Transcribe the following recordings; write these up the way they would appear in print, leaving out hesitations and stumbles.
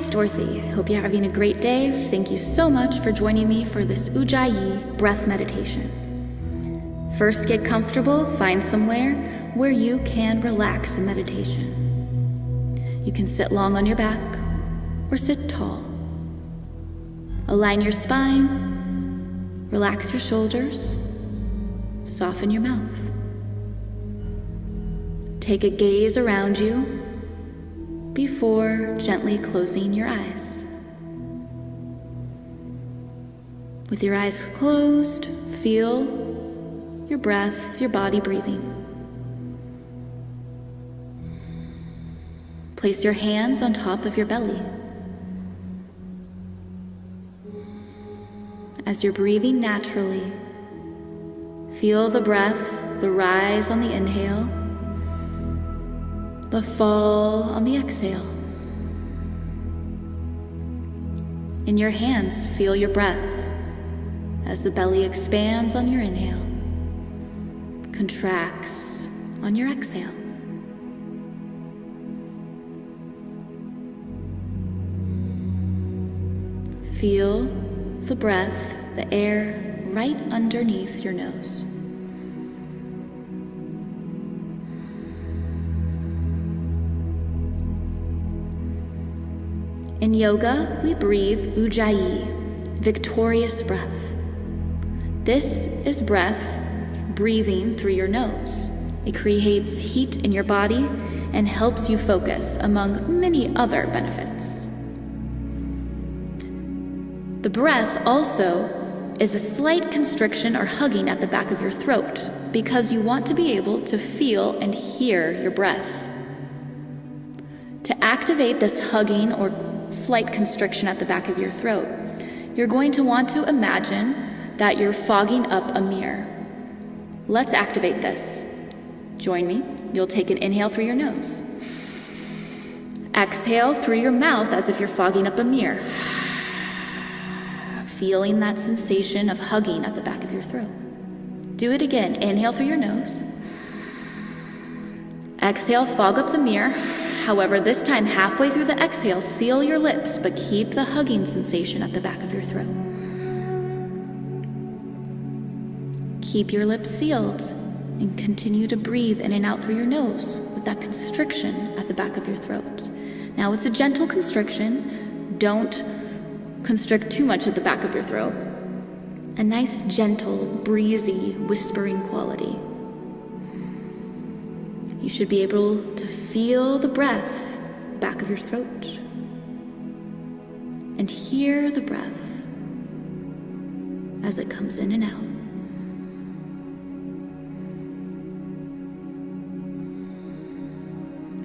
it's Dorothy. Hope you're having a great day. Thank you so much for joining me for this Ujjayi breath meditation. First, get comfortable, find somewhere where you can relax in meditation. You can sit long on your back or sit tall. Align your spine, relax your shoulders, soften your mouth. Take a gaze around you before gently closing your eyes. With your eyes closed, feel your breath, your body breathing. Place your hands on top of your belly. As you're breathing naturally, feel the breath, the rise on the inhale, the fall on the exhale. In your hands, feel your breath as the belly expands on your inhale, contracts on your exhale. Feel the breath, the air right underneath your nose. In yoga, we breathe Ujjayi, victorious breath. This is breath breathing through your nose. It creates heat in your body and helps you focus, among many other benefits. The breath also is a slight constriction or hugging at the back of your throat because you want to be able to feel and hear your breath. To activate this hugging or slight constriction at the back of your throat, you're going to want to imagine that you're fogging up a mirror. Let's activate this. Join me. You'll take an inhale through your nose. Exhale through your mouth as if you're fogging up a mirror. Feeling that sensation of hugging at the back of your throat. Do it again. Inhale through your nose. Exhale, fog up the mirror. However, this time, halfway through the exhale, seal your lips, but keep the hugging sensation at the back of your throat. Keep your lips sealed and continue to breathe in and out through your nose with that constriction at the back of your throat. Now, it's a gentle constriction. Don't constrict too much at the back of your throat. A nice, gentle, breezy, whispering quality. You should be able to feel the breath, the back of your throat, and hear the breath as it comes in and out.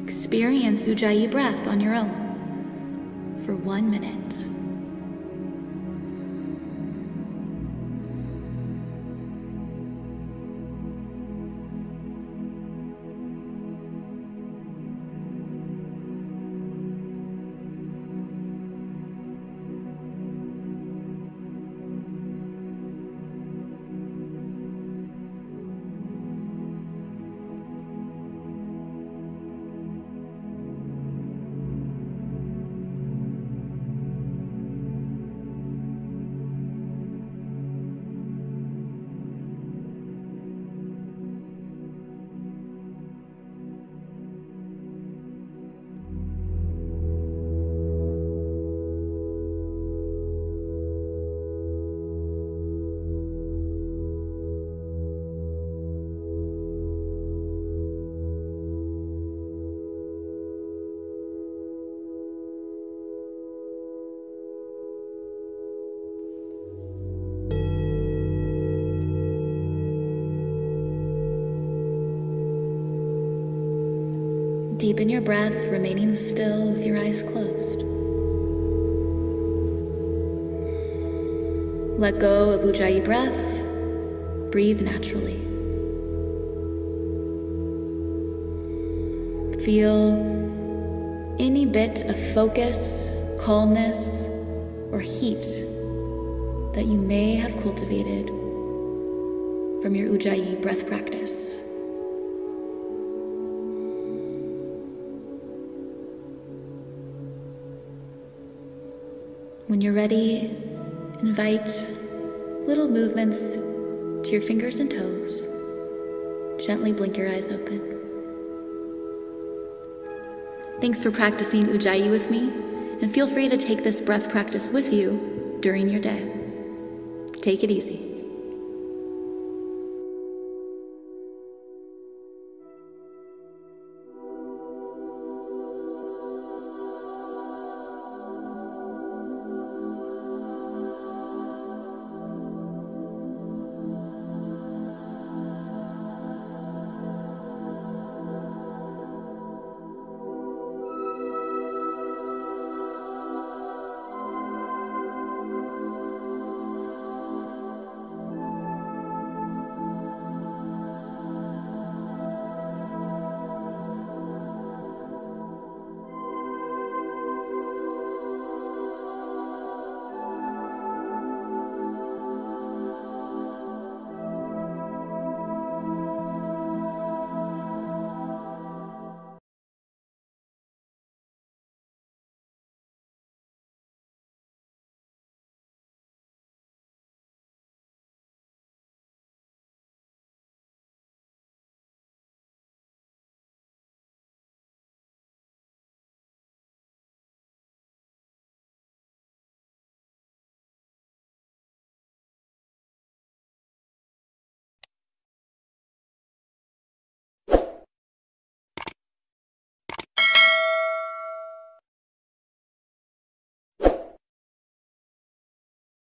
Experience Ujjayi breath on your own for 1 minute. Deepen your breath, remaining still with your eyes closed. Let go of Ujjayi breath. Breathe naturally. Feel any bit of focus, calmness, or heat that you may have cultivated from your Ujjayi breath practice. When you're ready, invite little movements to your fingers and toes. Gently blink your eyes open. Thanks for practicing Ujjayi with me, and feel free to take this breath practice with you during your day. Take it easy.